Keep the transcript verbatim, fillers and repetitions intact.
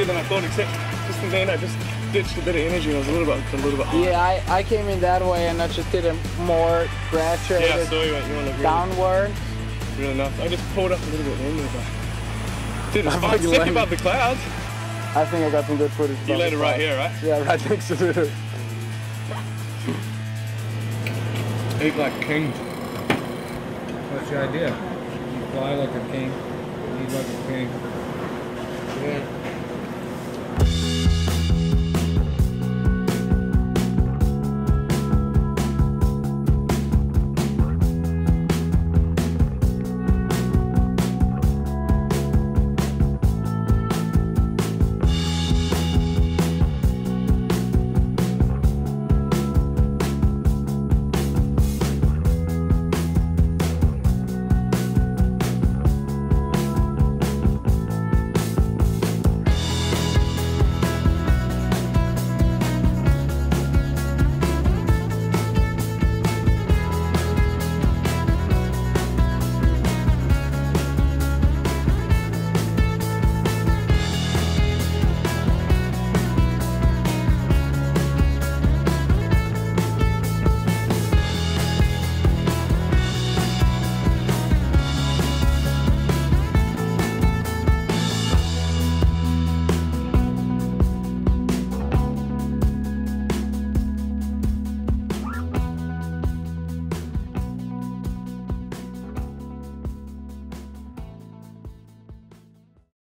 easier than I thought, except just in the end I just ditched a bit of energy and I was a little bit, a little bit hard. Yeah, I, I came in that way and I just did a more graduated yeah, I saw you, you really, downward. Really nice. I just pulled up a little bit in there, but dude, it's fine. Sick landed. Above the clouds. I think I got some good footage. You landed right here, right? Yeah, right next to it. Eat like king. What's your idea? You fly like a king, eat like a king. Yeah.